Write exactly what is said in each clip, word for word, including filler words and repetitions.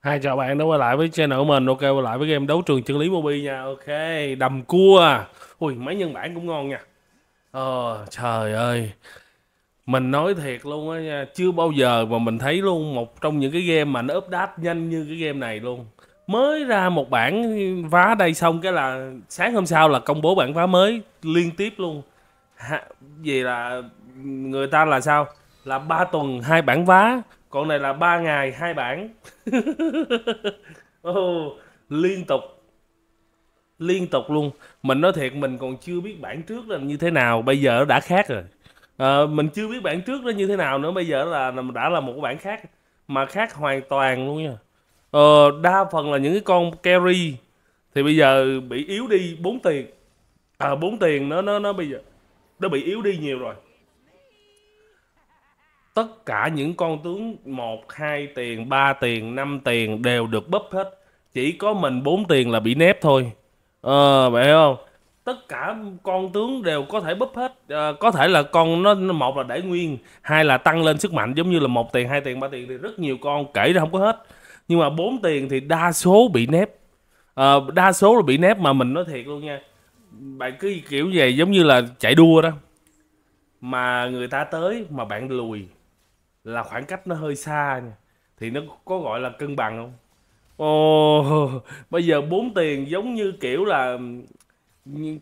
Hai chào bạn đã quay lại với channel của mình. Ok, quay lại với game Đấu Trường Chân Lý Mobile nha. Ok, đầm cua. Ui, mấy nhân bản cũng ngon nha. Ờ, trời ơi. Mình nói thiệt luôn á nha, chưa bao giờ mà mình thấy luôn một trong những cái game mà nó update nhanh như cái game này luôn. Mới ra một bản vá đây xong cái là sáng hôm sau là công bố bản vá mới liên tiếp luôn. Hả? Vì là người ta là sao? Là ba tuần hai bản vá, còn này là ba ngày hai bản. Oh, liên tục liên tục luôn. Mình nói thiệt, mình còn chưa biết bản trước là như thế nào, bây giờ nó đã khác rồi. À, mình chưa biết bản trước nó như thế nào nữa, bây giờ là đã là một cái bản khác mà khác hoàn toàn luôn nha. Ờ, đa phần là những cái con carry thì bây giờ bị yếu đi bốn tiền. À, bốn tiền nó nó nó bây giờ nó bị yếu đi nhiều rồi. Tất cả những con tướng một, hai tiền, ba tiền, năm tiền đều được búp hết. Chỉ có mình bốn tiền là bị nép thôi. Ờ, phải không? Tất cả con tướng đều có thể búp hết. À, có thể là con nó, một là để nguyên, hai là tăng lên sức mạnh giống như là một tiền, hai tiền, ba tiền thì rất nhiều con kể ra không có hết. Nhưng mà bốn tiền thì đa số bị nép. À, đa số là bị nép mà mình nói thiệt luôn nha. Bạn cứ kiểu vậy giống như là chạy đua đó. Mà người ta tới mà bạn lùi là khoảng cách nó hơi xa nha. Thì nó có gọi là cân bằng không? Ồ, bây giờ bốn tiền giống như kiểu là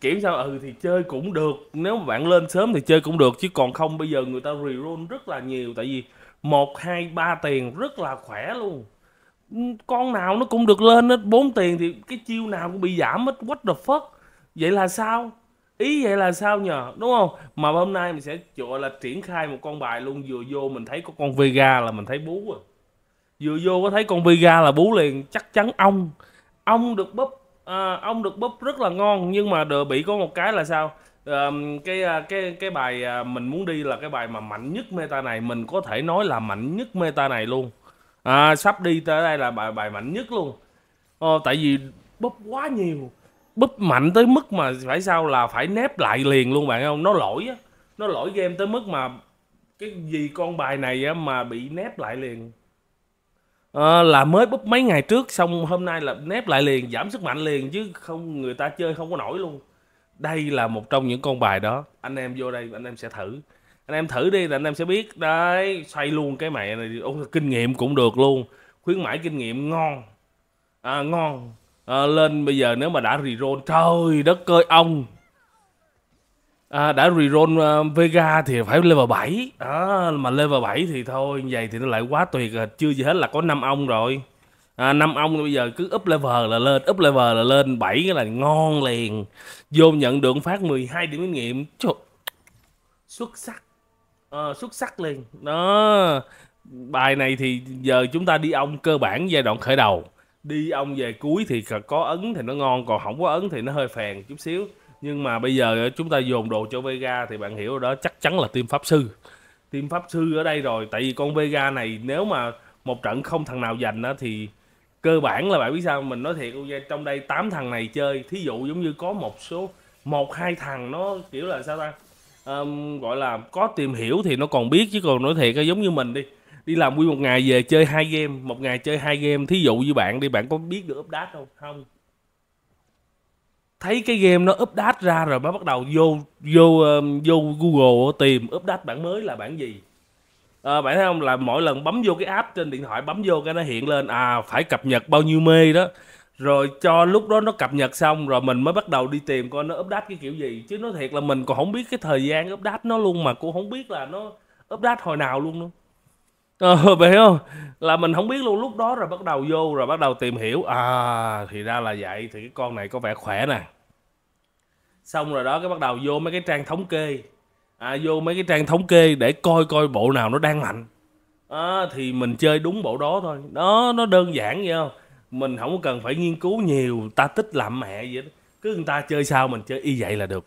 kiểu sao, ừ thì chơi cũng được, nếu mà bạn lên sớm thì chơi cũng được, chứ còn không bây giờ người ta reroll rất là nhiều, tại vì một, hai, ba tiền rất là khỏe luôn. Con nào nó cũng được lên hết, bốn tiền thì cái chiêu nào cũng bị giảm hết. What the fuck? Vậy là sao? Ý vậy là sao nhờ, đúng không? Mà hôm nay mình sẽ gọi là triển khai một con bài luôn. Vừa vô mình thấy có con Vega là mình thấy bú rồi. Vừa vô có thấy con Vega là bú liền, chắc chắn ông Ông được búp, à, ông được búp rất là ngon. Nhưng mà đợi bị có một cái là sao? À, cái cái cái bài mình muốn đi là cái bài mà mạnh nhất meta này. Mình có thể nói là mạnh nhất meta này luôn. À, sắp đi tới đây là bài bài mạnh nhất luôn. À, tại vì búp quá nhiều, búp mạnh tới mức mà phải sao là phải nép lại liền luôn bạn không? Nó lỗi á, nó lỗi game tới mức mà cái gì con bài này á mà bị nép lại liền. À, là mới búp mấy ngày trước xong hôm nay là nép lại liền, giảm sức mạnh liền, chứ không người ta chơi không có nổi luôn. Đây là một trong những con bài đó. Anh em vô đây anh em sẽ thử. Anh em thử đi là anh em sẽ biết. Đấy, xoay luôn cái mẹ này. Ô, kinh nghiệm cũng được luôn. Khuyến mãi kinh nghiệm ngon. À, ngon. À, lên bây giờ nếu mà đã reroll, trời đất ơi ông. À, đã reroll uh, Vega thì phải level bảy. À, mà level bảy thì thôi, vậy thì nó lại quá tuyệt rồi. Chưa gì hết là có năm ông rồi. À, năm ông bây giờ cứ up level là lên, up level là lên bảy cái là ngon liền. Vô nhận được phát mười hai điểm kinh nghiệm. Trời. Xuất sắc. À, xuất sắc liền. Đó. Bài này thì giờ chúng ta đi ông cơ bản giai đoạn khởi đầu. Đi ông về cuối thì có ấn thì nó ngon, còn không có ấn thì nó hơi phèn chút xíu. Nhưng mà bây giờ chúng ta dồn đồ cho Vega thì bạn hiểu đó, chắc chắn là team pháp sư. Team pháp sư ở đây rồi, tại vì con Vega này nếu mà một trận không thằng nào giành á thì cơ bản là bạn biết sao, mình nói thiệt luôn nha, trong đây tám thằng này chơi, thí dụ giống như có một số một hai thằng nó kiểu là sao ta? Um, gọi là có tìm hiểu thì nó còn biết, chứ còn nói thiệt giống như mình đi. Đi làm nguyên một ngày về chơi hai game, một ngày chơi hai game, thí dụ như bạn đi, bạn có biết được update không? Không. Thấy cái game nó update ra rồi mới bắt đầu vô vô vô Google tìm update bản mới là bản gì. À, bạn thấy không, là mỗi lần bấm vô cái app trên điện thoại, bấm vô cái nó hiện lên à phải cập nhật bao nhiêu mê đó. Rồi cho lúc đó nó cập nhật xong rồi mình mới bắt đầu đi tìm coi nó update cái kiểu gì, chứ nói thiệt là mình còn không biết cái thời gian update nó luôn, mà cũng không biết là nó update hồi nào luôn nữa. Ờ, vậy không? Là mình không biết luôn lúc đó, rồi bắt đầu vô rồi bắt đầu tìm hiểu. À thì ra là vậy, thì cái con này có vẻ khỏe nè. Xong rồi đó cái bắt đầu vô mấy cái trang thống kê. À, vô mấy cái trang thống kê để coi coi bộ nào nó đang mạnh. À, thì mình chơi đúng bộ đó thôi. Đó, nó đơn giản vậy không? Mình không cần phải nghiên cứu nhiều, ta thích làm mẹ vậy đó. Cứ người ta chơi sao mình chơi y vậy là được.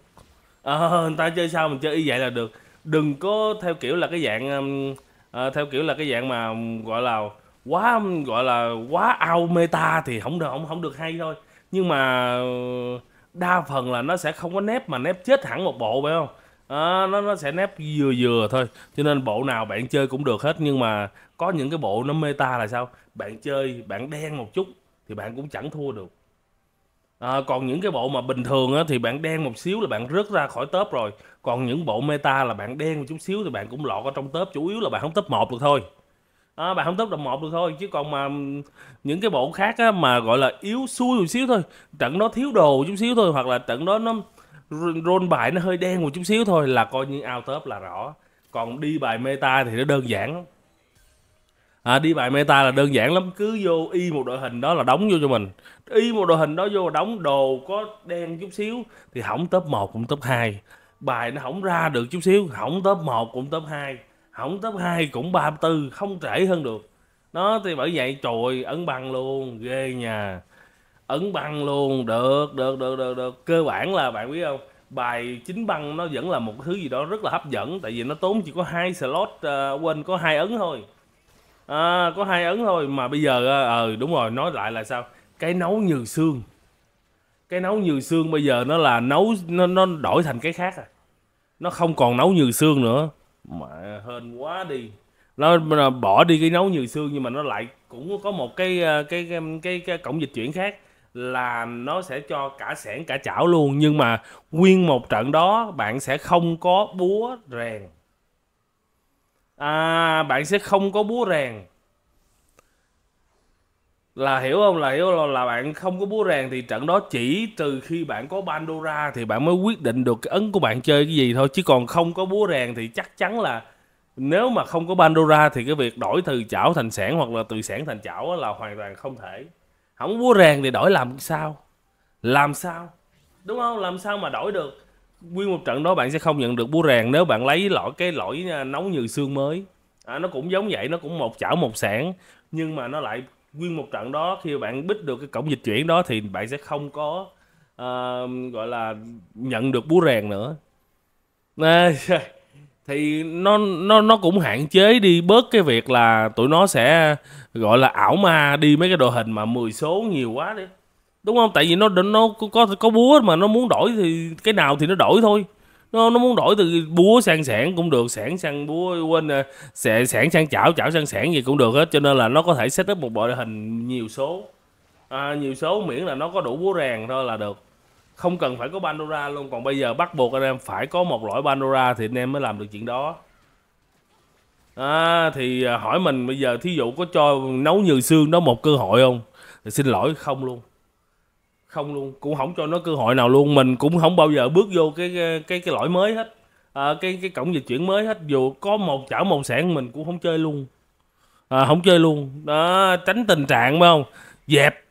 À, người ta chơi sao mình chơi y vậy là được. Đừng có theo kiểu là cái dạng... Um, À, theo kiểu là cái dạng mà gọi là quá gọi là quá out meta thì không được, không không được hay thôi. Nhưng mà đa phần là nó sẽ không có nép mà nép chết hẳn một bộ phải không? à, nó, nó sẽ nép vừa vừa thôi. Cho nên bộ nào bạn chơi cũng được hết. Nhưng mà có những cái bộ nó meta là sao? Bạn chơi, bạn đen một chút thì bạn cũng chẳng thua được. À, còn những cái bộ mà bình thường á, thì bạn đen một xíu là bạn rớt ra khỏi top rồi. Còn những bộ meta là bạn đen một chút xíu thì bạn cũng lọt ở trong top. Chủ yếu là bạn không top một được thôi. À, bạn không top một được thôi. Chứ còn mà những cái bộ khác á, mà gọi là yếu xui một xíu thôi, trận đó thiếu đồ chút xíu thôi, hoặc là trận đó nó roll bài nó hơi đen một chút xíu thôi là coi như out top là rõ. Còn đi bài meta thì nó đơn giản lắm. À, đi bài meta là đơn giản lắm, cứ vô y một đội hình đó là đóng vô cho mình. Y một đội hình đó vô đóng đồ có đen chút xíu thì hỏng top một cũng top hai. Bài nó không ra được chút xíu, hỏng top một cũng top hai, hỏng top hai cũng ba mươi tư, không trễ hơn được. Đó thì bởi vậy trời ơi, ấn băng luôn, ghê nhà. Ấn băng luôn, được, được, được, được, được. Cơ bản là bạn biết không, bài chín băng nó vẫn là một thứ gì đó rất là hấp dẫn. Tại vì nó tốn chỉ có hai slot, uh, quên có hai ấn thôi. À, có hai ấn thôi mà bây giờ ờ à, đúng rồi, nói lại là sao, cái nấu nhừ xương, cái nấu nhừ xương bây giờ nó là nấu nó, nó đổi thành cái khác à, nó không còn nấu nhừ xương nữa mà hên quá đi, nó bỏ đi cái nấu nhừ xương. Nhưng mà nó lại cũng có một cái cái cái cái, cái, cái cổng dịch chuyển khác là nó sẽ cho cả xẻng cả chảo luôn, nhưng mà nguyên một trận đó bạn sẽ không có búa rèn. À, bạn sẽ không có búa rèn. Là hiểu không? Là hiểu là, là bạn không có búa rèn thì trận đó chỉ trừ khi bạn có Pandora thì bạn mới quyết định được cái ấn của bạn chơi cái gì thôi. Chứ còn không có búa rèn thì chắc chắn là nếu mà không có Pandora thì cái việc đổi từ chảo thành xẻng hoặc là từ xẻng thành chảo là hoàn toàn không thể. Không búa rèn thì đổi làm sao? Làm sao? Đúng không? Làm sao mà đổi được? Nguyên một trận đó bạn sẽ không nhận được búa rèn nếu bạn lấy lõi cái lõi nấu nhừ xương mới. À, nó cũng giống vậy, nó cũng một chảo một xẻng, nhưng mà nó lại nguyên một trận đó khi bạn bích được cái cổng dịch chuyển đó thì bạn sẽ không có uh, gọi là nhận được búa rèn nữa. À, thì nó nó nó cũng hạn chế đi bớt cái việc là tụi nó sẽ gọi là ảo ma đi mấy cái đội hình mà mười số nhiều quá đi. Đúng không? Tại vì nó nó có có búa mà nó muốn đổi thì cái nào thì nó đổi thôi. Nó nó muốn đổi từ búa sang xẻng cũng được, xẻng sang búa, quên xẻng sang chảo, chảo sang xẻng gì cũng được hết. Cho nên là nó có thể setup một bộ đội hình nhiều số. À, nhiều số miễn là nó có đủ búa rèn thôi là được. Không cần phải có Pandora luôn. Còn bây giờ bắt buộc anh em phải có một loại Pandora thì anh em mới làm được chuyện đó. À, thì hỏi mình bây giờ thí dụ có cho nấu nhừ xương đó một cơ hội không? Thì xin lỗi không luôn. Không luôn, cũng không cho nó cơ hội nào luôn. Mình cũng không bao giờ bước vô cái cái cái, cái lõi mới hết, à, cái cái cổng dịch chuyển mới hết. Dù có một chảo một xẻng mình cũng không chơi luôn, à, không chơi luôn đó, tránh tình trạng phải không? Dẹp,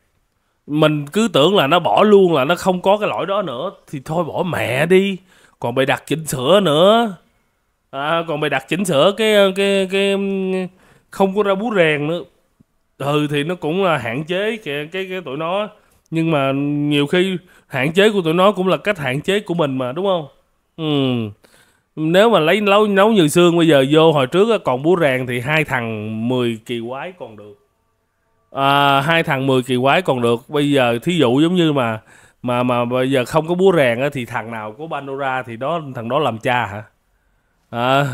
mình cứ tưởng là nó bỏ luôn là nó không có cái lõi đó nữa thì thôi bỏ mẹ đi. Còn bày đặt chỉnh sửa nữa, à, còn bày đặt chỉnh sửa cái cái cái không có ra búa rèn nữa, ừ thì nó cũng là hạn chế cái cái, cái tụi nó. Nhưng mà nhiều khi hạn chế của tụi nó cũng là cách hạn chế của mình mà, đúng không? Ừ. Nếu mà lấy nấu, nấu nhừ xương bây giờ vô hồi trước còn búa rèn thì hai thằng mười kỳ quái còn được. À, hai thằng mười kỳ quái còn được. Bây giờ thí dụ giống như mà mà mà bây giờ không có búa rèn thì thằng nào có Pandora thì đó thằng đó làm cha hả? À,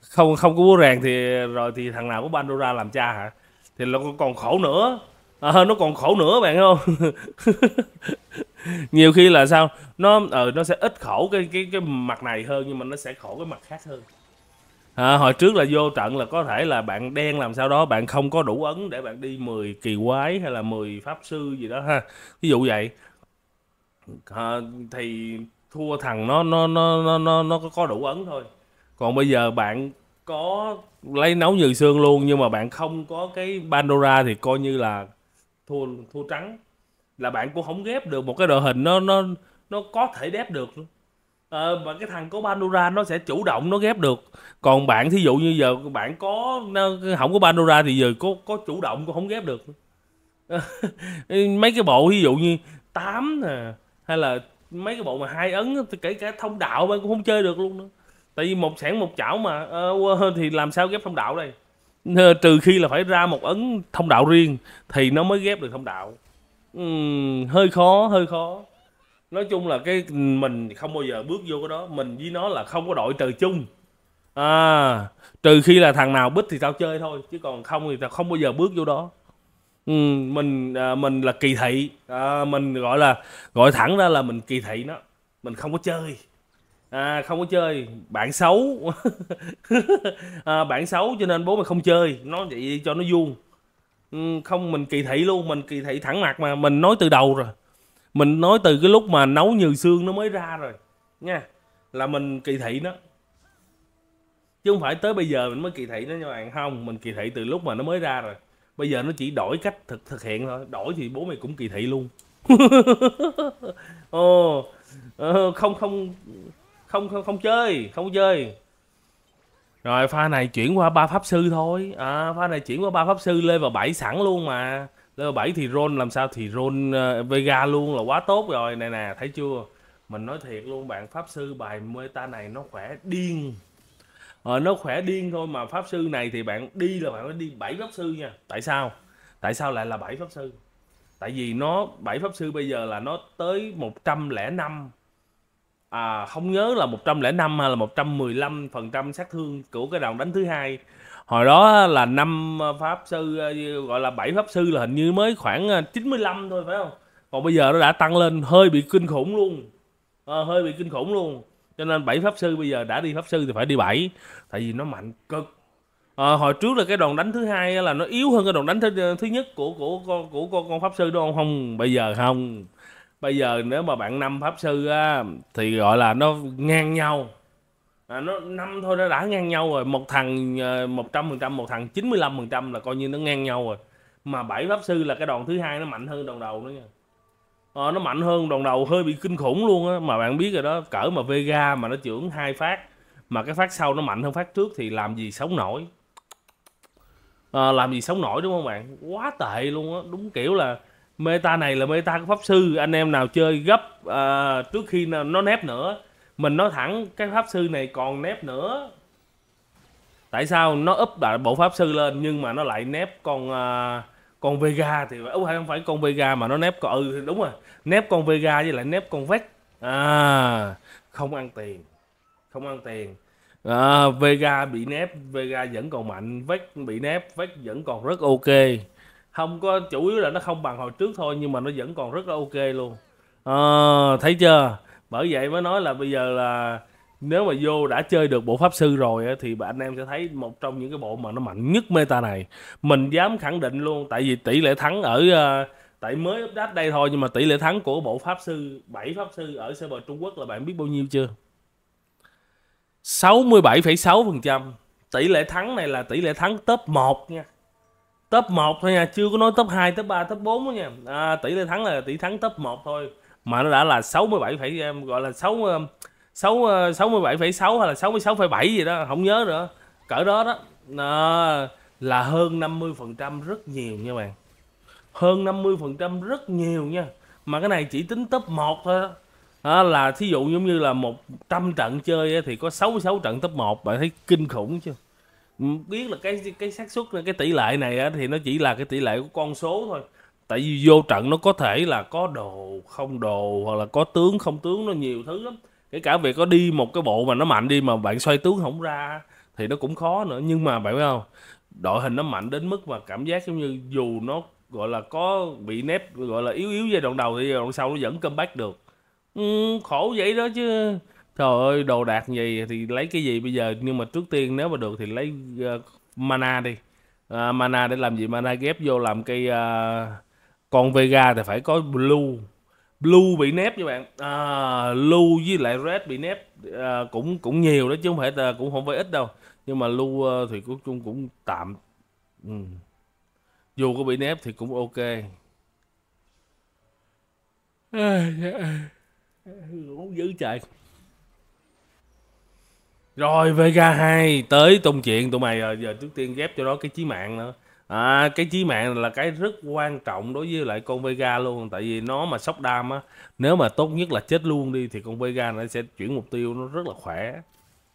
không không có búa rèn thì rồi thì thằng nào có Pandora làm cha hả? Thì nó còn khổ nữa. À, nó còn khổ nữa bạn không? Nhiều khi là sao nó ờ, nó sẽ ít khổ cái cái cái mặt này hơn nhưng mà nó sẽ khổ cái mặt khác hơn. À, hồi trước là vô trận là có thể là bạn đen làm sao đó bạn không có đủ ấn để bạn đi mười kỳ quái hay là mười pháp sư gì đó ha, ví dụ vậy. À, thì thua thằng nó nó nó nó nó nó có đủ ấn thôi. Còn bây giờ bạn có lấy nấu nhừ xương luôn nhưng mà bạn không có cái Pandora thì coi như là thua thua trắng, là bạn cũng không ghép được một cái đội hình nó nó nó có thể ghép được. À, mà cái thằng có Pandora nó sẽ chủ động nó ghép được, còn bạn thí dụ như giờ bạn có không có Pandora thì giờ có có chủ động cũng không ghép được. À, mấy cái bộ ví dụ như tám nè hay là mấy cái bộ mà hai ấn kể cả thông đạo bạn cũng không chơi được luôn nữa, tại vì một xẻng một chảo mà uh, thì làm sao ghép thông đạo đây. Trừ khi là phải ra một ấn thông đạo riêng thì nó mới ghép được thông đạo. Uhm, hơi khó, hơi khó. Nói chung là cái mình không bao giờ bước vô cái đó. Mình với nó là không có đội trời chung à, trừ khi là thằng nào bích thì tao chơi thôi, chứ còn không thì tao không bao giờ bước vô đó. Ừ, mình à, mình là kỳ thị à, mình gọi là gọi thẳng ra là mình kỳ thị nó, mình không có chơi à, không có chơi bạn xấu à, bạn xấu cho nên bố mày không chơi, nó vậy cho nó vuông. Ừ, không, mình kỳ thị luôn, mình kỳ thị thẳng mặt mà, mình nói từ đầu rồi, mình nói từ cái lúc mà nấu nhừ xương nó mới ra rồi nha, là mình kỳ thị nó, chứ không phải tới bây giờ mình mới kỳ thị nó nha bạn. Không, mình kỳ thị từ lúc mà nó mới ra rồi, bây giờ nó chỉ đổi cách thực thực hiện thôi, đổi thì bố mày cũng kỳ thị luôn. Ồ, không, không không không không chơi, không chơi. Rồi pha này chuyển qua ba pháp sư thôi, à, pha này chuyển qua ba pháp sư lên vào bảy sẵn luôn mà. Level bảy thì roll làm sao thì roll uh, Vega luôn là quá tốt rồi. Này nè, thấy chưa? Mình nói thiệt luôn bạn, pháp sư bài meta này nó khỏe điên. Ờ, nó khỏe điên thôi, mà pháp sư này thì bạn đi là bạn phải đi bảy pháp sư nha. Tại sao? Tại sao lại là bảy pháp sư? Tại vì nó bảy pháp sư bây giờ là nó tới một trăm lẻ năm. À, không nhớ là một trăm lẻ năm hay là một trăm mười lăm phần trăm sát thương của cái đòn đánh thứ hai. Hồi đó là năm pháp sư, gọi là bảy pháp sư là hình như mới khoảng chín mươi lăm thôi phải không? Còn bây giờ nó đã tăng lên hơi bị kinh khủng luôn. À, hơi bị kinh khủng luôn. Cho nên bảy pháp sư bây giờ đã đi pháp sư thì phải đi bảy, tại vì nó mạnh cực. À, hồi trước là cái đòn đánh thứ hai là nó yếu hơn cái đòn đánh thứ, thứ nhất của của con của, của, của con pháp sư đúng không? Không, bây giờ không. Bây giờ nếu mà bạn năm pháp sư á, thì gọi là nó ngang nhau. À, nó năm thôi nó đã ngang nhau rồi, một thằng một trăm phần trăm, một thằng chín mươi lăm phần trăm là coi như nó ngang nhau rồi. Mà bảy pháp sư là cái đòn thứ hai nó mạnh hơn đòn đầu nữa nha. À, nó mạnh hơn đòn đầu hơi bị kinh khủng luôn á, mà bạn biết rồi đó, cỡ mà Vega mà nó trưởng hai phát mà cái phát sau nó mạnh hơn phát trước thì làm gì sống nổi. À, làm gì sống nổi đúng không bạn? Quá tệ luôn á, đúng kiểu là meta này là meta của pháp sư. Anh em nào chơi gấp à, trước khi nó nép nữa. Mình nói thẳng, cái pháp sư này còn nép nữa. Tại sao nó up lại bộ pháp sư lên nhưng mà nó lại nép con à, con Vega thì ừ, không phải con Vega mà nó nép con ừ đúng rồi, nép con Vega với lại nép con Vex. À, không ăn tiền, không ăn tiền. À, Vega bị nép, Vega vẫn còn mạnh, Vex bị nép, Vex vẫn còn rất ok. Không có, chủ yếu là nó không bằng hồi trước thôi nhưng mà nó vẫn còn rất là ok luôn. À, thấy chưa? Bởi vậy mới nói là bây giờ là nếu mà vô đã chơi được bộ pháp sư rồi thì anh em sẽ thấy một trong những cái bộ mà nó mạnh nhất meta này. Mình dám khẳng định luôn, tại vì tỷ lệ thắng ở tại mới update đây thôi, nhưng mà tỷ lệ thắng của bộ pháp sư bảy pháp sư ở server Trung Quốc là bạn biết bao nhiêu chưa? sáu mươi bảy phẩy sáu phần trăm. Tỷ lệ thắng này là tỷ lệ thắng top một nha. Top một thôi nha, chưa có nói top hai, top ba, top bốn đó nha. À, tỷ lệ thắng là tỷ thắng top một thôi. Mà nó đã là sáu mươi bảy, gọi là sáu mươi bảy phẩy sáu hay là sáu mươi sáu phẩy bảy gì đó, không nhớ nữa. Cỡ đó đó à, là hơn năm mươi phần trăm rất nhiều nha bạn. Hơn năm mươi phần trăm rất nhiều nha. Mà cái này chỉ tính top một thôi đó. À, là thí dụ giống như là một trăm trận chơi thì có sáu mươi sáu trận top một, bạn thấy kinh khủng chưa? Biết là cái cái xác suất, cái tỷ lệ này thì nó chỉ là cái tỷ lệ của con số thôi. Tại vì vô trận nó có thể là có đồ không đồ, hoặc là có tướng không tướng, nó nhiều thứ lắm. Kể cả việc có đi một cái bộ mà nó mạnh đi mà bạn xoay tướng không ra thì nó cũng khó nữa. Nhưng mà bạn biết không, đội hình nó mạnh đến mức mà cảm giác giống như dù nó gọi là có bị nép, gọi là yếu yếu giai đoạn đầu thì đoạn sau nó vẫn comeback được. Ừ, khổ vậy đó chứ. Trời ơi, đồ đạc gì thì lấy cái gì bây giờ. Nhưng mà trước tiên nếu mà được thì lấy uh, mana đi. uh, Mana để làm gì? Mana ghép vô làm cây uh, con Vega thì phải có blue. Blue bị nép các bạn. uh, Blue với lại red bị nép uh, cũng cũng nhiều đó, chứ không phải uh, cũng không phải ít đâu. Nhưng mà blue uh, thì cũng, cũng, cũng tạm. ừ. Dù có bị nép thì cũng ok. Uống dữ trời. Rồi Vega hai tới tông chuyện tụi mày rồi. Giờ trước tiên ghép cho nó cái chí mạng nữa. À, cái chí mạng là cái rất quan trọng đối với lại con Vega luôn. Tại vì nó mà sốc đam á, nếu mà tốt nhất là chết luôn đi thì con Vega nó sẽ chuyển mục tiêu, nó rất là khỏe.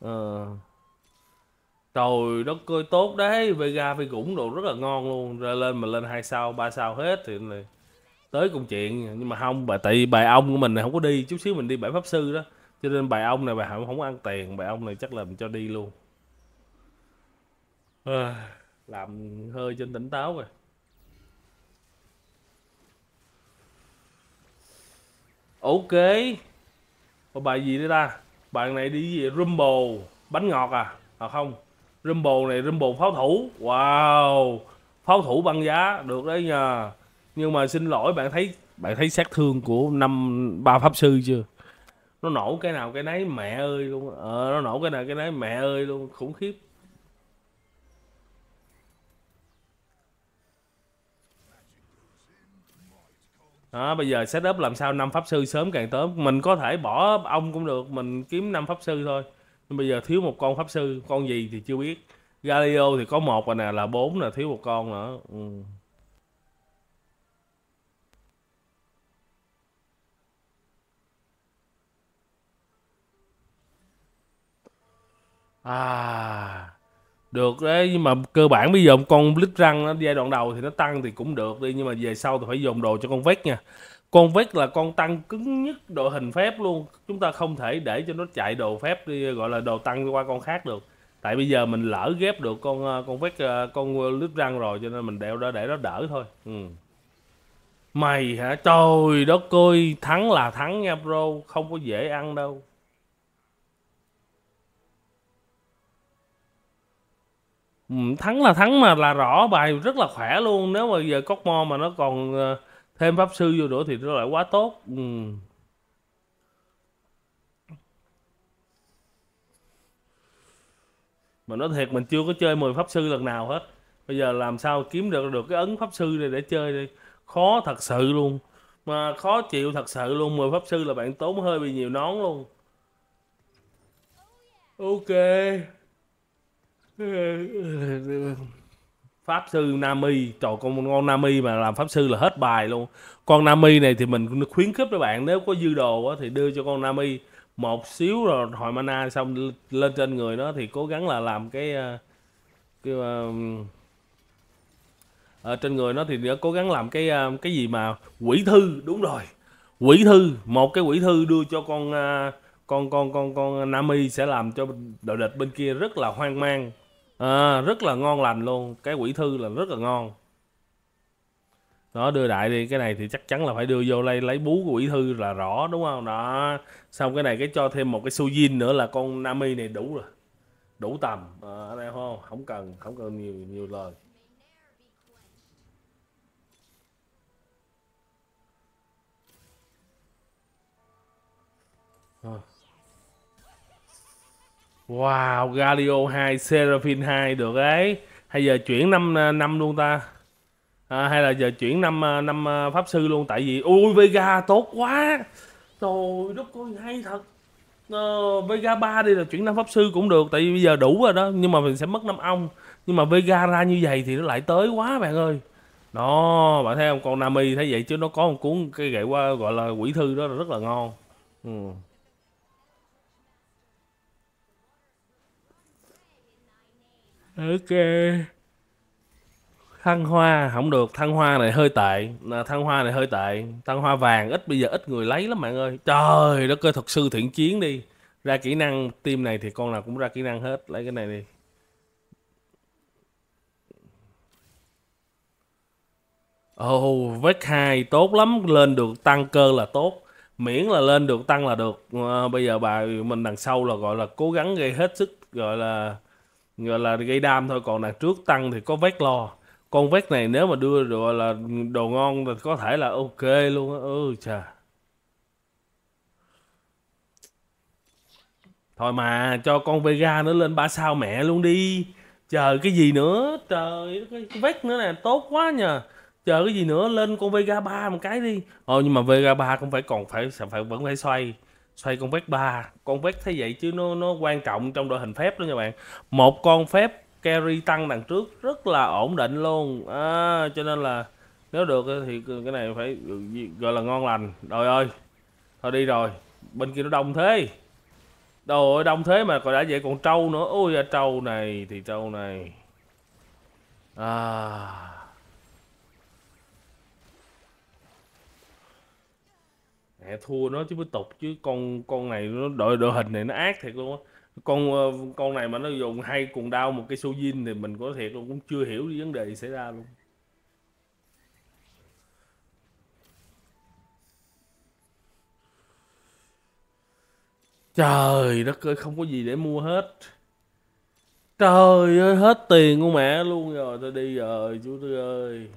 à. Trời đất ơi, tốt đấy. Vega phải gũng đồ rất là ngon luôn. Ra lên mà lên hai sao ba sao hết thì tới công chuyện, nhưng mà không, bà tại bài ông của mình này không có đi, chút xíu mình đi bãi pháp sư đó, cho nên bài ông này bà không không ăn tiền, bài ông này chắc là mình cho đi luôn. À, làm hơi trên tỉnh táo rồi. Ok, còn bài gì đây ta? Bạn này đi gì? Rumble bánh ngọt à? À không, Rumble này Rumble pháo thủ. Wow, pháo thủ băng giá được đấy nha. Nhưng mà xin lỗi, bạn thấy bạn thấy sát thương của năm ba pháp sư chưa? Nó nổ cái nào cái nấy mẹ ơi luôn. Ờ, nó nổ cái nào cái nấy mẹ ơi luôn, khủng khiếp. À, bây giờ setup làm sao năm pháp sư sớm càng tới. Mình có thể bỏ ông cũng được, mình kiếm năm pháp sư thôi. Nhưng bây giờ thiếu một con pháp sư, con gì thì chưa biết. Galio thì có một rồi nè, là bốn là thiếu một con nữa. Ừ. À, được đấy, nhưng mà cơ bản bây giờ con lít răng nó giai đoạn đầu thì nó tăng thì cũng được đi, nhưng mà về sau thì phải dồn đồ cho con vét nha. Con vét là con tăng cứng nhất đội hình phép luôn, chúng ta không thể để cho nó chạy đồ phép đi, gọi là đồ tăng qua con khác được. Tại bây giờ mình lỡ ghép được con con vét con lít răng rồi, cho nên mình đeo đó để nó đỡ thôi. Ừ. Mày hả, trời đất ơi, thắng là thắng nha bro, không có dễ ăn đâu. Thắng là thắng mà là rõ, bài rất là khỏe luôn. Nếu mà giờ Cosmo mà nó còn thêm pháp sư vô nữa thì nó lại quá tốt. Ừ. Mà nói thiệt, mình chưa có chơi mười pháp sư lần nào hết. Bây giờ làm sao kiếm được được cái ấn pháp sư này để chơi đi. Khó thật sự luôn. Mà khó chịu thật sự luôn. mười pháp sư là bạn tốn hơi bị nhiều nón luôn. Ok. Pháp sư Nami, trời, con ngon Nami mà làm pháp sư là hết bài luôn. Con Nami này thì mình khuyến khích các bạn, nếu có dư đồ thì đưa cho con Nami một xíu rồi hồi mana xong lên trên người nó thì cố gắng là làm cái, cái ở trên người nó thì nó cố gắng làm cái cái gì mà quỷ thư, đúng rồi, quỷ thư, một cái quỷ thư đưa cho con con con con con Nami sẽ làm cho đội địch bên kia rất là hoang mang. À, rất là ngon lành luôn, cái quỷ thư là rất là ngon. Đó, đưa đại đi, cái này thì chắc chắn là phải đưa vô lấy lấy bú của quỷ thư là rõ, đúng không? Đó, xong cái này cái cho thêm một cái Sujin nữa là con Nami này đủ rồi. Đủ tầm. À, ở đây không, không cần, không cần nhiều nhiều lời. À. Wow, Galio hai, Seraphine hai được đấy. Hay giờ chuyển năm năm luôn ta. À, hay là giờ chuyển năm năm pháp sư luôn, tại vì ui Vega tốt quá. Trời đất ơi, hay thật. Ờ, Vega ba đi là chuyển năm pháp sư cũng được, tại vì bây giờ đủ rồi đó, nhưng mà mình sẽ mất năm ông. Nhưng mà Vega ra như vậy thì nó lại tới quá bạn ơi. Đó, bạn thấy không, con Nami thấy vậy chứ nó có một cuốn cái gậy qua gọi là quỷ thư đó là rất là ngon. Ừ. Ok, thăng hoa không được, thăng hoa này hơi tệ, thăng hoa này hơi tệ, thăng hoa vàng ít, bây giờ ít người lấy lắm bạn ơi. Trời đất ơi, thật sự thiện chiến đi, ra kỹ năng team này thì con nào cũng ra kỹ năng hết, lấy cái này đi. Oh, vết hai tốt lắm, lên được tăng cơ là tốt, miễn là lên được tăng là được. À, bây giờ bà mình đằng sau là gọi là cố gắng gây hết sức, gọi là gọi là gây đam thôi, còn đằng trước tăng thì có vét lo. Con vét này nếu mà đưa gọi là đồ ngon thì có thể là ok luôn á. Ừ, chà, thôi mà cho con Vega nữa lên ba sao mẹ luôn đi, chờ cái gì nữa. Trời, cái vét nữa nè tốt quá nha, chờ cái gì nữa, lên con Vega ba một cái đi. Ồ, nhưng mà Vega ba cũng phải còn phải phải vẫn phải xoay xoay con vét ba, con vét thế vậy chứ nó nó quan trọng trong đội hình phép đó nha bạn. Một con phép carry tăng đằng trước rất là ổn định luôn. À, cho nên là nếu được thì cái này phải gọi là ngon lành. Trời ơi, thôi đi rồi, bên kia nó đông thế, đồ ơi đông thế mà còn đã vậy còn trâu nữa. Ôi trâu này thì trâu này à. mẹ thua nó chứ mới tục chứ. Con con này nó đội đội hình này nó ác thiệt luôn á. Con con này mà nó dùng hay cuồng đao một cây Sojin thì mình có thiệt luôn, cũng chưa hiểu cái vấn đề xảy ra luôn. Trời đất ơi, không có gì để mua hết. Trời ơi, hết tiền của mẹ luôn rồi, tôi đi rồi chú tôi ơi.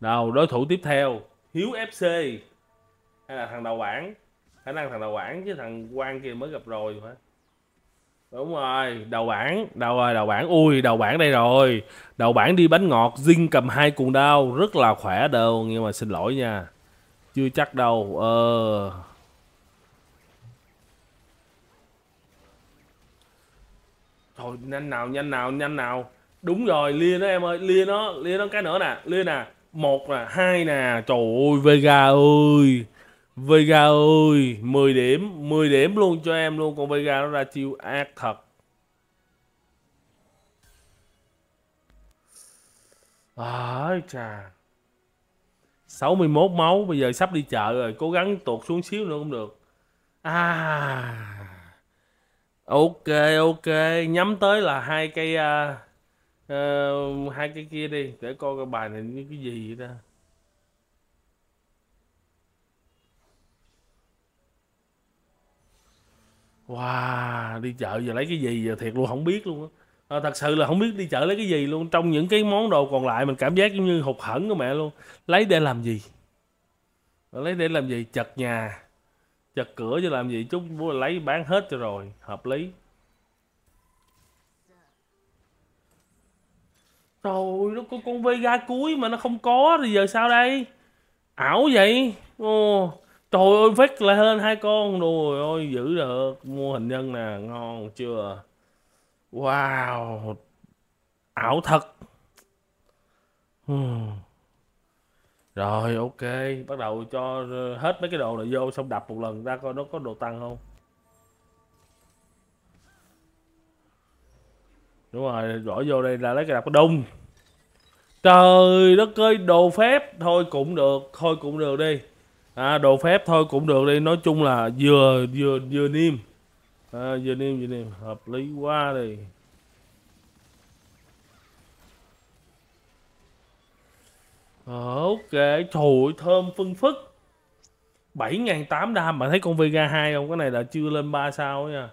Nào, đối thủ tiếp theo Hiếu ép xê hay là thằng đầu bảng, khả năng thằng đầu bảng chứ thằng Quang kia mới gặp rồi phải. Đúng rồi, đầu bảng, đầu rồi, đầu bảng, ui, đầu bảng đây rồi. Đầu bảng đi bánh ngọt, Zing cầm hai cuồng đao, rất là khỏe đâu, nhưng mà xin lỗi nha. Chưa chắc đâu, ờ... Thôi, nhanh nào, nhanh nào, nhanh nào. Đúng rồi, lia nó em ơi, lia nó, lia nó cái nữa nè, lia nè. Một nè, hai nè, trời ơi, Vega ơi. Vega ơi, mười điểm, mười điểm luôn cho em luôn, còn Vega nó ra chiêu ác thật. À, chà. sáu mươi mốt máu, bây giờ sắp đi chợ rồi, cố gắng tuột xuống xíu nữa cũng được. À. Ok, ok, nhắm tới là hai cây uh, uh, hai cây kia đi, để coi cái bài này như cái gì vậy ta. Wow, đi chợ giờ lấy cái gì giờ thiệt luôn không biết luôn á. À, thật sự là không biết đi chợ lấy cái gì luôn. Trong những cái món đồ còn lại mình cảm giác giống như hụt hẫng của mẹ luôn. Lấy để làm gì? Lấy để làm gì? Chật nhà, chật cửa chứ làm gì? Chút mua lấy bán hết cho rồi, hợp lý. Trời ơi, nó có con Vega cuối mà nó không có thì giờ sao đây? Ảo vậy. Ồ. Trời ơi, phết lại hơn hai con rồi, ôi giữ được, mua hình nhân nè, ngon chưa? Wow, ảo thật. Hmm. Rồi ok, bắt đầu cho hết mấy cái đồ này vô xong đập một lần ra coi nó có đồ tăng không. Đúng rồi, bỏ vô đây là lấy cái đập cái đung. Trời đất ơi, đồ phép thôi cũng được, thôi cũng được đi. À, đồ phép thôi cũng được đi, nói chung là vừa vừa vừa niêm, à, vừa niêm vừa niêm hợp lý quá đi. À, ok, trời thơm phân phức. bảy ngàn tám trăm đam, bạn thấy con Vega hai không? Cái này là chưa lên ba sao nha.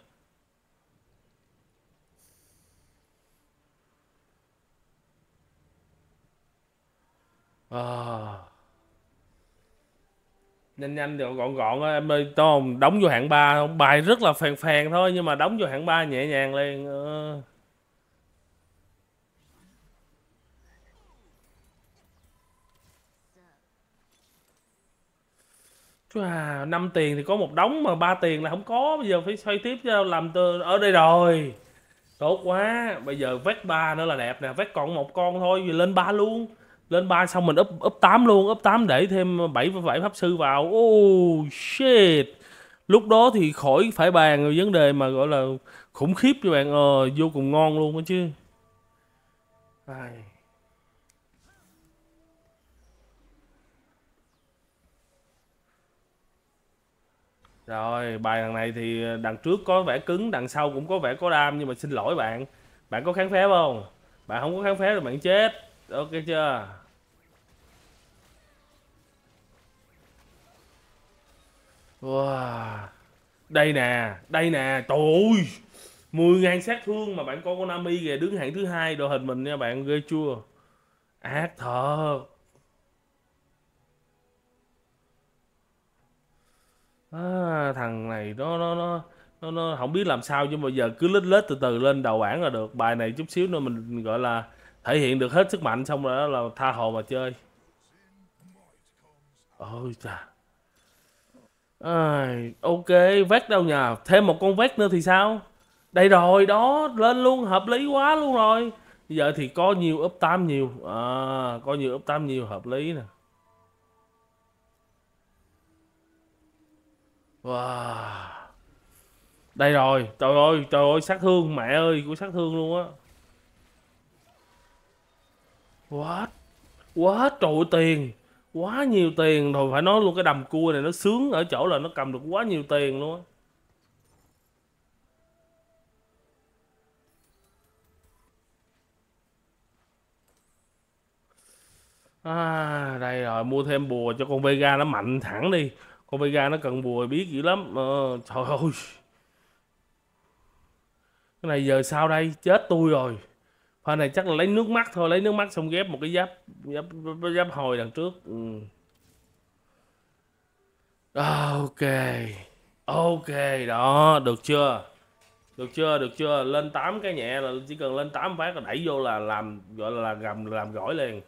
À. Nhanh nhanh rồi gọn gọn đó, em ơi, không? Đóng vô hạng ba không? Bài rất là phèn phèn thôi, nhưng mà đóng vô hạng ba nhẹ nhàng liền. À. Chú à, năm tiền thì có một đống mà ba tiền là không có, bây giờ phải xoay tiếp chứ làm từ ở đây rồi. Tốt quá, bây giờ vét ba nữa là đẹp nè, vét còn một con thôi, vì lên ba luôn. Lên ba xong mình up, up tám luôn, up tám để thêm bảy phẩy bảy pháp sư vào. Oh shit. Lúc đó thì khỏi phải bàn rồi, vấn đề mà gọi là khủng khiếp cho bạn. Ờ, vô cùng ngon luôn đó chứ. Ai. Rồi, bài thằng này thì đằng trước có vẻ cứng, đằng sau cũng có vẻ có đam. Nhưng mà xin lỗi bạn, bạn có kháng phép không? Bạn không có kháng phép là bạn chết. Ok chưa? Wow. Đây nè, đây nè, trời ơi. mười ngàn sát thương mà bạn con Konami kìa, đứng hạng thứ hai đội hình mình nha bạn, ghê chua. Ác thật. À, thằng này nó nó nó nó nó không biết làm sao chứ, bây giờ cứ lết lết từ từ lên đầu bảng là được. Bài này chút xíu nữa mình gọi là thể hiện được hết sức mạnh xong rồi đó là tha hồ mà chơi. Ôi chà. À, ok, vét đâu nhờ? Thêm một con vét nữa thì sao? Đây rồi, đó, lên luôn, hợp lý quá luôn rồi. Bây giờ thì có nhiều up tám nhiều. À, có nhiều up tám nhiều, hợp lý nè. Wow. Đây rồi, trời ơi, trời ơi, sát thương, mẹ ơi, của sát thương luôn á. What? Quá trời tiền, quá nhiều tiền rồi, phải nói luôn, cái đầm cua này nó sướng ở chỗ là nó cầm được quá nhiều tiền luôn á. À, đây rồi, mua thêm bùa cho con Vega nó mạnh thẳng đi. Con Vega nó cần bùa biết dữ lắm. Ờ, trời ơi. Cái này giờ sao đây? Chết tôi rồi. Pha này chắc là lấy nước mắt thôi. Lấy nước mắt xong ghép một cái giáp giáp, giáp hồi đằng trước. Ừ. Ok. Ok. Đó. Được chưa? Được chưa? Được chưa? Lên tám cái nhẹ là chỉ cần lên tám phát là đẩy vô là làm, gọi là gầm làm gỏi liền.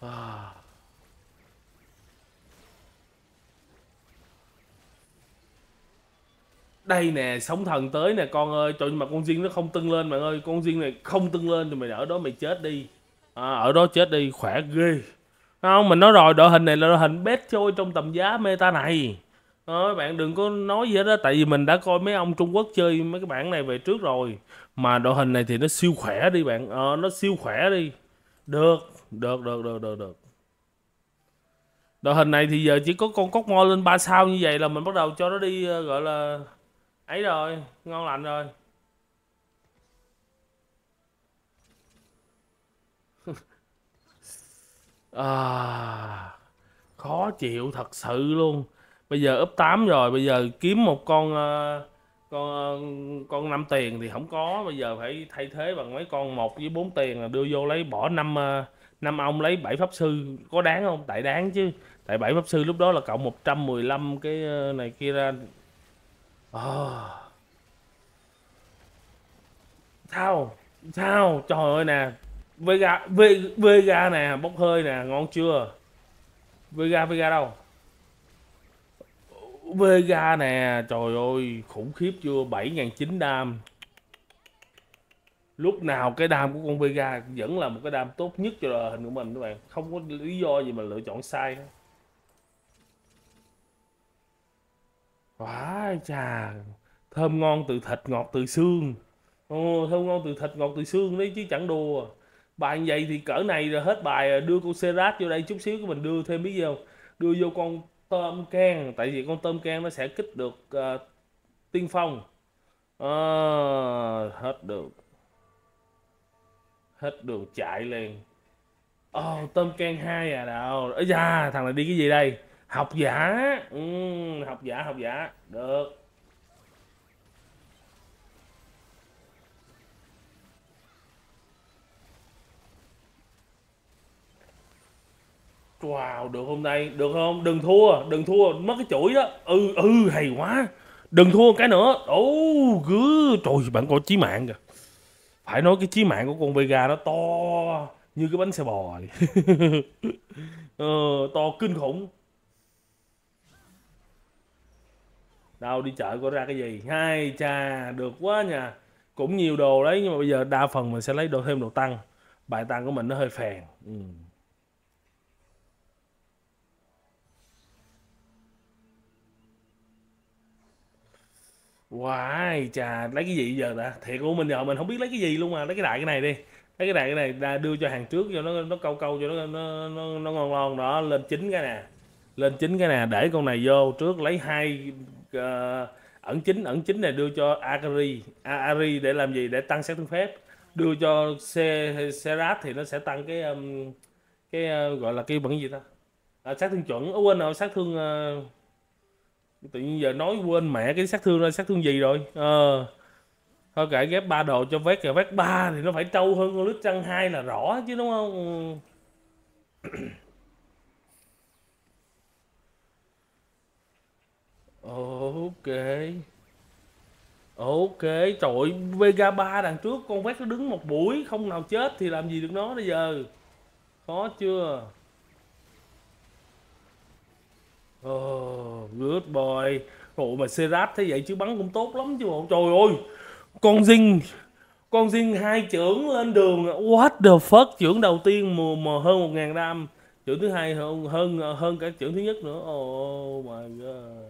À. Đây nè, sóng thần tới nè con ơi. Trời, nhưng mà con Jin nó không tưng lên bạn ơi. Con Jin này không tưng lên thì mày ở đó mày chết đi. À, ở đó chết đi, khỏe ghê. Không, mình nói rồi, đội hình này là đội hình best chơi trong tầm giá meta này. Các bạn đừng có nói gì hết đó. Tại vì mình đã coi mấy ông Trung Quốc chơi mấy cái bản này về trước rồi. Mà đội hình này thì nó siêu khỏe đi bạn. Ờ, à, nó siêu khỏe đi. Được, được, được, được, được, được. Đội hình này thì giờ chỉ có con cóc mo lên ba sao như vậy là mình bắt đầu cho nó đi gọi là ấy rồi, ngon lành rồi. À, khó chịu thật sự luôn. Bây giờ up tám rồi, bây giờ kiếm một con con con năm tiền thì không có, bây giờ phải thay thế bằng mấy con một với bốn tiền là đưa vô lấy bỏ năm năm ông lấy bảy pháp sư có đáng không? Tại đáng chứ. Tại bảy pháp sư lúc đó là cộng một trăm mười lăm cái này kia ra. Oh. Sao? Sao? Trời ơi nè. Vega, Vega nè, bốc hơi nè, ngon chưa? Vega, Vega đâu? Vega nè, trời ơi, khủng khiếp chưa? bảy nghìn chín trăm đam. Lúc nào cái đam của con Vega vẫn là một cái đam tốt nhất cho đội hình của mình các bạn. Không có lý do gì mà lựa chọn sai hết. Quá chà, thơm ngon từ thịt ngọt từ xương. Ồ, thơm ngon từ thịt ngọt từ xương đấy chứ chẳng đùa. Bài như vậy thì cỡ này rồi hết bài, đưa con Serat vô đây chút xíu của mình đưa thêm biết gì không? Đưa vô con tôm can, tại vì con tôm can nó sẽ kích được uh, tiên phong. À, hết được. Hết đường chạy liền. Ồ, oh, tôm can hai à nào. Ây da, thằng này đi cái gì đây? Học giả. Ừ, học giả, học giả. Được. Wow, được hôm nay. Được không? Đừng thua, đừng thua. Mất cái chuỗi đó. Ừ, ừ, hay quá. Đừng thua cái nữa. Oh, good. Trời, bạn coi chí mạng kìa. Phải nói cái chí mạng của con Vega nó to như cái bánh xe bò. Ờ, to kinh khủng. Đâu đi chợ có ra cái gì? Hai cha, được quá nha. Cũng nhiều đồ đấy, nhưng mà bây giờ đa phần mình sẽ lấy đồ thêm đồ tăng. Bài tăng của mình nó hơi phèn. Ừ. Wow, chà, lấy cái gì giờ đã? Thiệt luôn, mình giờ mình không biết lấy cái gì luôn mà. Lấy cái đại cái này đi. Lấy cái đại cái này đưa cho hàng trước cho nó nó câu câu cho nó nó nó, nó ngon ngon đó, lên chín cái nè. Lên chín cái nè, để con này vô trước lấy hai uh, ẩn chính, ẩn chính này đưa cho Akari, Akari để làm gì? Để tăng sát thương phép. Đưa cho Serat thì nó sẽ tăng cái um, cái uh, gọi là cái bằng gì ta? À, sát thương chuẩn. Ủa quên rồi, sát thương uh, tự nhiên giờ nói quên mẹ cái sát thương ra sát thương gì rồi. Ờ, thôi kệ, ghép ba đồ cho vét kìa. Vét ba thì nó phải trâu hơn con lít trăng hai là rõ chứ đúng không? Ok, ok, trời ơi, Vega ba đằng trước con vét nó đứng một buổi không nào chết thì làm gì được nó bây giờ. Khó chưa? Oh, good boy. Ủa mà Serat thấy vậy chứ bắn cũng tốt lắm chứ bộ. Trời ơi, con Jin Con riêng hai trưởng lên đường, what the fuck, trưởng đầu tiên mờ, mờ hơn một ngàn đam, trưởng thứ hai hơn hơn hơn cả trưởng thứ nhất nữa. Oh my god.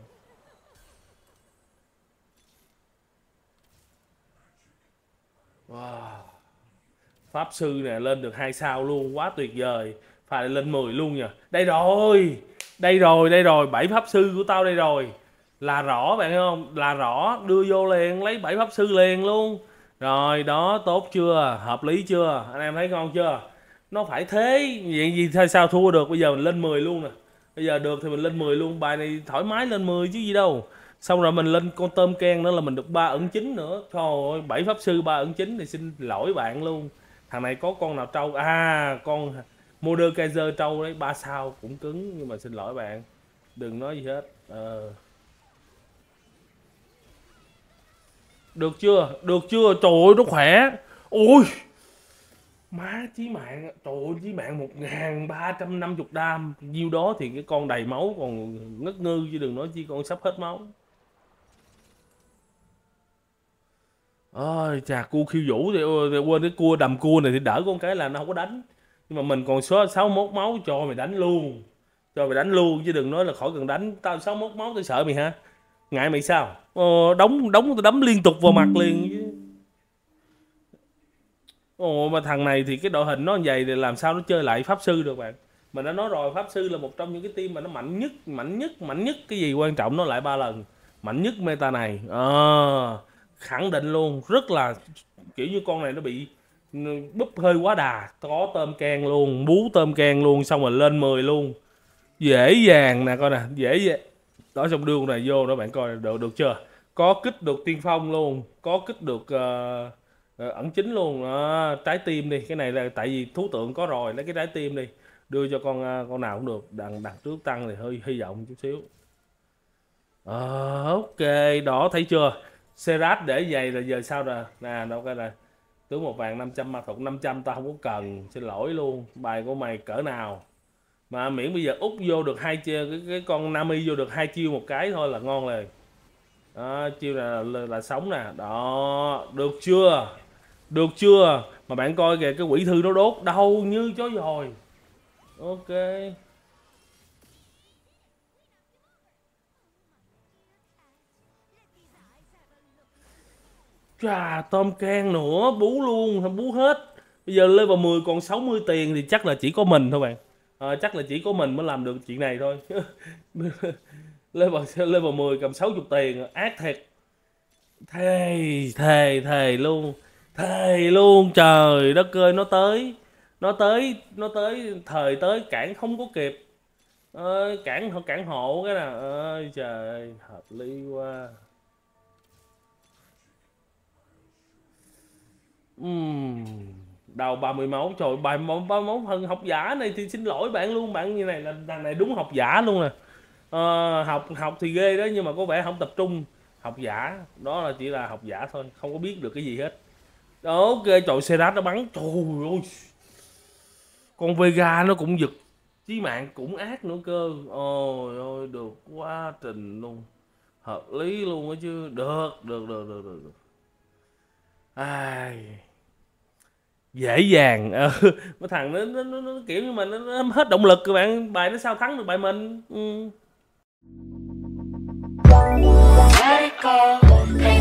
Wow. Pháp sư nè lên được hai sao luôn, quá tuyệt vời. Phải lên mười luôn nha. Đây rồi. Đây rồi, đây rồi, bảy pháp sư của tao đây rồi. Là rõ bạn thấy không? Là rõ, đưa vô liền, lấy bảy pháp sư liền luôn. Rồi đó, tốt chưa? Hợp lý chưa? Anh em thấy ngon chưa? Nó phải thế, vậy gì thôi sao thua được. Bây giờ mình lên mười luôn nè. Bây giờ được thì mình lên mười luôn, bài này thoải mái lên mười chứ gì đâu. Xong rồi mình lên con tôm can nữa là mình được ba ẩn chín nữa. Thôi bảy pháp sư ba ẩn chín thì xin lỗi bạn luôn. Thằng này có con nào trâu? À, con Modernizer trâu đấy, ba sao cũng cứng nhưng mà xin lỗi bạn. Đừng nói gì hết. Ờ à. Được chưa? Được chưa? Trời ơi nó khỏe. Ôi má, chí mạng. Trời ơi chí mạng một ngàn ba trăm năm mươi đam. Nhiêu đó thì cái con đầy máu còn ngất ngư, chứ đừng nói chi con sắp hết máu. Ôi chà, cua khiêu vũ thì, thì quên, cái cua đầm cua này thì đỡ con cái là nó không có đánh. Nhưng mà mình còn số sáu mươi mốt máu, cho mày đánh luôn. Cho mày đánh luôn chứ đừng nói là khỏi cần đánh. Tao sáu mươi mốt máu tao sợ mày hả? Ngại mày sao? Ờ, đóng đóng đấm liên tục vào mặt liền chứ. Ồ, mà thằng này thì cái đội hình nó như vậy thì làm sao nó chơi lại pháp sư được bạn? Mình đã nói rồi, pháp sư là một trong những cái team mà nó mạnh nhất, mạnh nhất, mạnh nhất. Cái gì quan trọng nó lại ba lần. Mạnh nhất meta này. Ờ, à, khẳng định luôn, rất là kiểu như con này nó bị búp hơi quá đà, có tôm can luôn, bú tôm can luôn, xong rồi lên mười luôn. Dễ dàng nè, coi nè, dễ dàng. Đó, xong đưa con này vô đó bạn coi, được, được chưa? Có kích được tiên phong luôn, có kích được uh, ẩn chính luôn. À, trái tim đi, cái này là tại vì thú tượng có rồi, lấy cái trái tim đi, đưa cho con uh, con nào cũng được, đằng đặt trước tăng thì hơi hy vọng chút xíu. À, ok, đó thấy chưa? Serat để vậy là giờ sao rồi? Nè, đâu cái này. Tướng một vàng năm trăm, ma thuật năm trăm tao không có cần, xin lỗi luôn. Bài của mày cỡ nào? Mà miễn bây giờ út vô được hai chiêu, cái, cái con Nami vô được hai chiêu một cái thôi là ngon rồi. Đó, chiêu là, là là sống nè. Đó, được chưa? Được chưa? Mà bạn coi kìa, cái quỷ thư nó đốt đâu như chó dồi. Ok. Chà, tôm can nữa, bú luôn, bú hết. Bây giờ lên vào mười còn sáu mươi tiền thì chắc là chỉ có mình thôi bạn. À, chắc là chỉ có mình mới làm được chuyện này thôi. Level, level mười cầm sáu mươi tiền, ác thiệt. Thề, thề, thề luôn. Thề luôn, trời đất ơi, nó tới. Nó tới, nó tới, thời tới, cản không có kịp. Ơi, à, cản, cản hộ cái nè. Ơi, à, trời, hợp lý quá. Uhm. Đầu ba mươi máu, trời, bài ba máu hơn học giả này thì xin lỗi bạn luôn. Bạn như này là thằng này đúng học giả luôn nè. À, học học thì ghê đó nhưng mà có vẻ không tập trung. Học giả, đó là chỉ là học giả thôi, không có biết được cái gì hết. Đó, ghê, trời, Serat nó bắn, trời ơi. Con Vega nó cũng giật, chí mạng cũng ác nữa cơ. Ôi ôi, được quá trình luôn. Hợp lý luôn đó chứ, được, được, được, được, được, được. Ai... dễ dàng. Ờ, cái thằng nó, nó, nó, nó kiểu như mà nó, nó hết động lực các bạn, bài nó sao thắng được bài mình. Ừ.